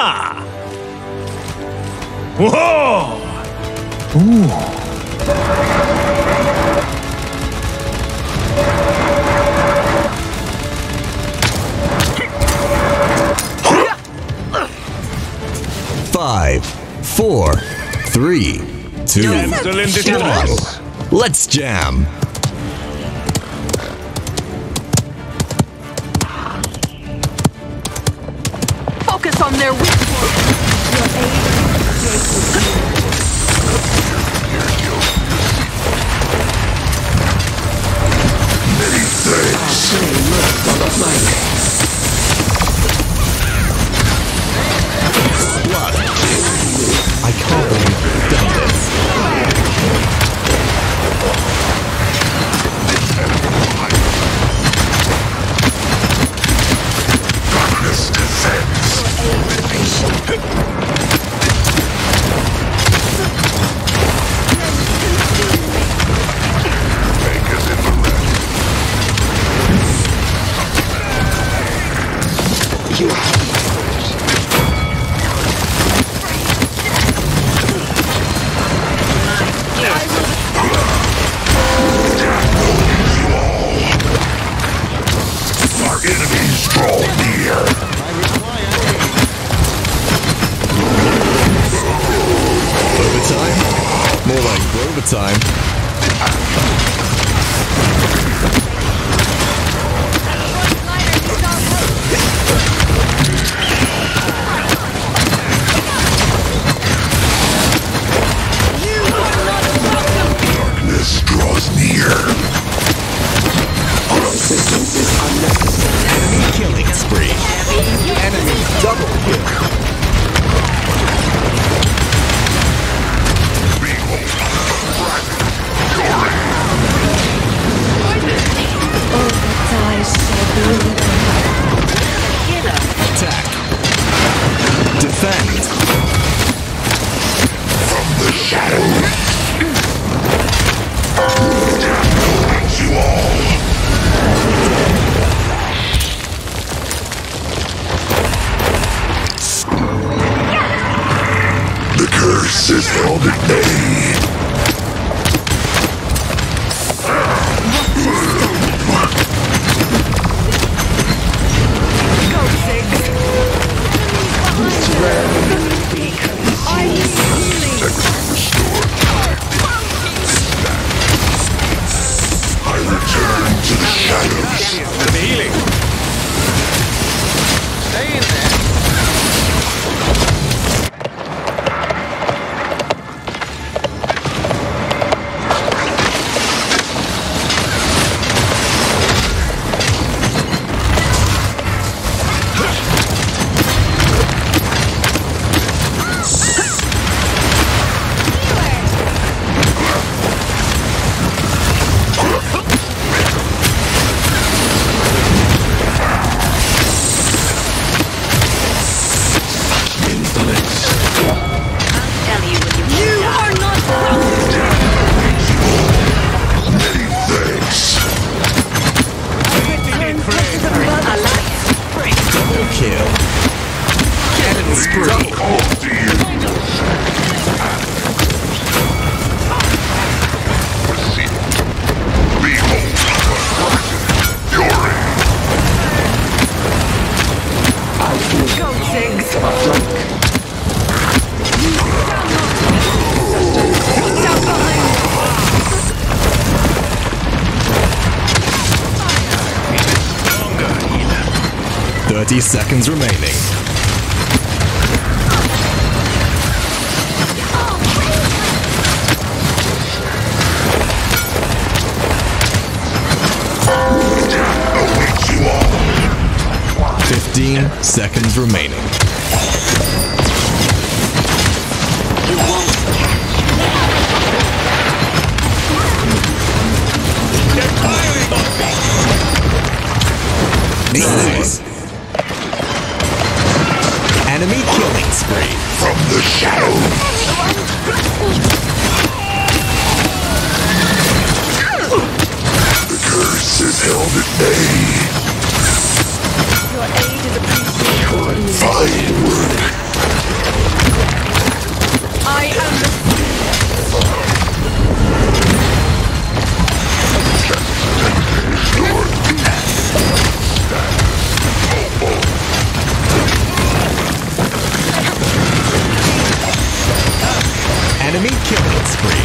Ha! Whoa! Ooh. 5, 4, 3, 2, one. Let's jam. Focus on their weak I can't believe we've done this. Darkness descends. Make us in the red. Time. Darkness draws near. All systems is unnecessary. Enemy killing spree. Enemy double kill. Attack. Defend. From the shadows. Death will meet you all. The curse is held at bay. Seconds remaining. Oh. 15 seconds remaining. Nice. Enemy killing spree. From the shadows. The curse is held at bay. Your aid is appreciated. Fine work. enemy killing spree.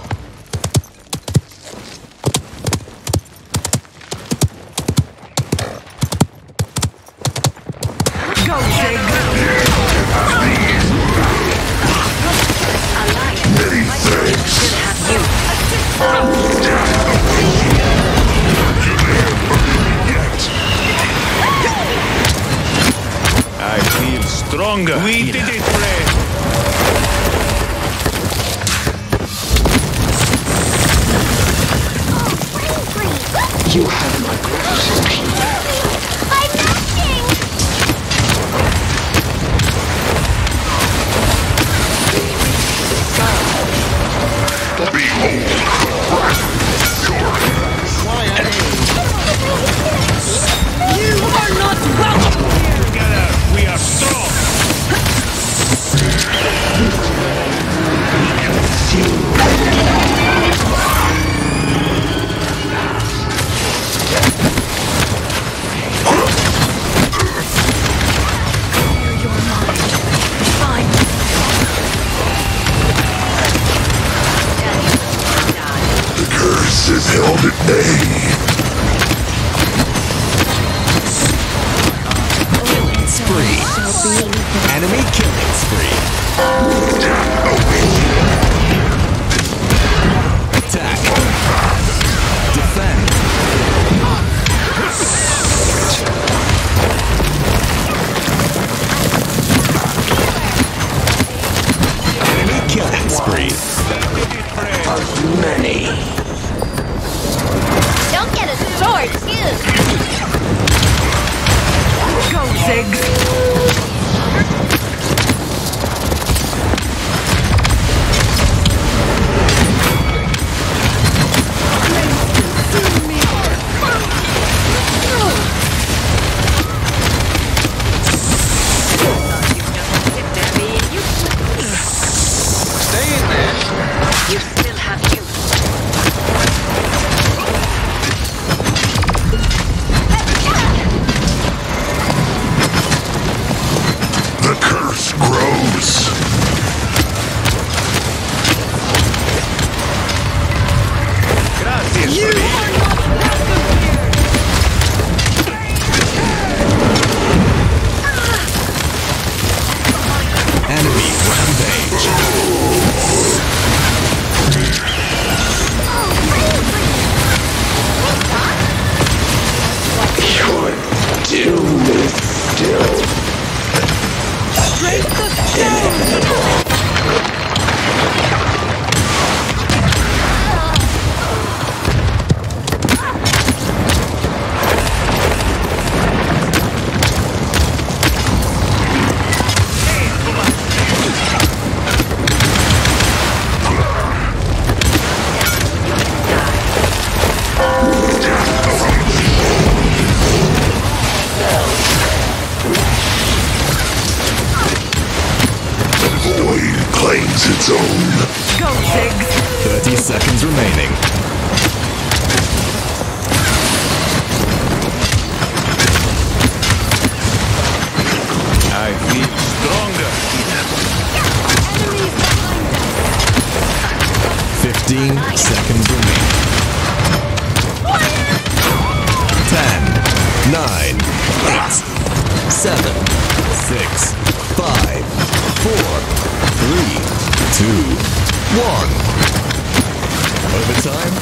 Overtime?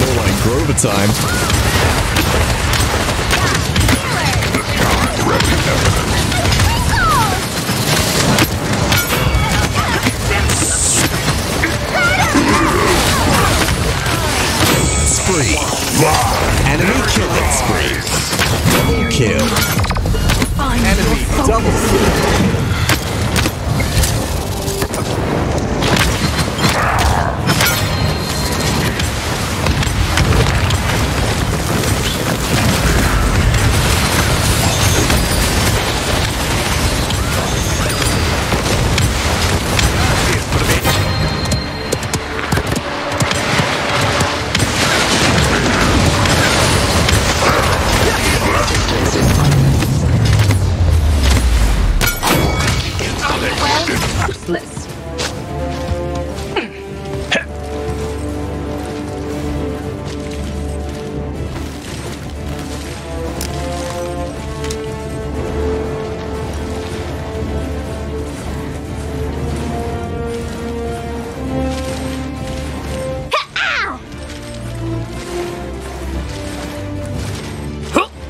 More like Grover time. Three, enemy killing spree. Double kill. Enemy double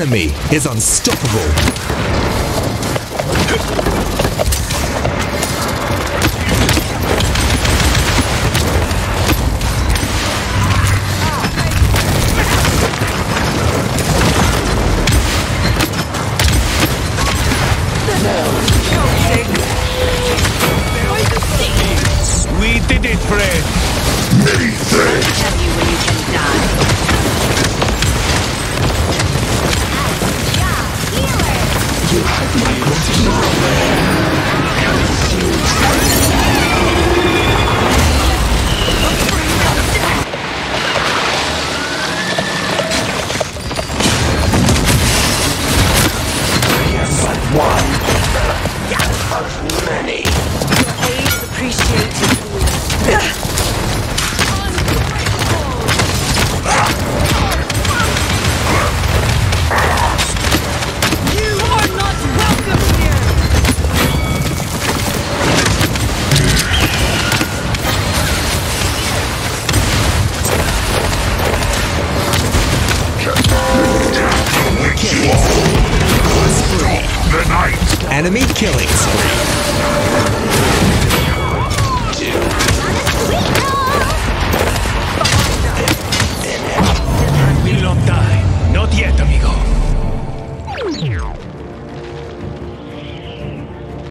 Enemy is unstoppable. We did it, friend. Many thanks. Have you when you can die? You have my question. I am but one, of many. Your aid is appreciated. Enemy killing spree.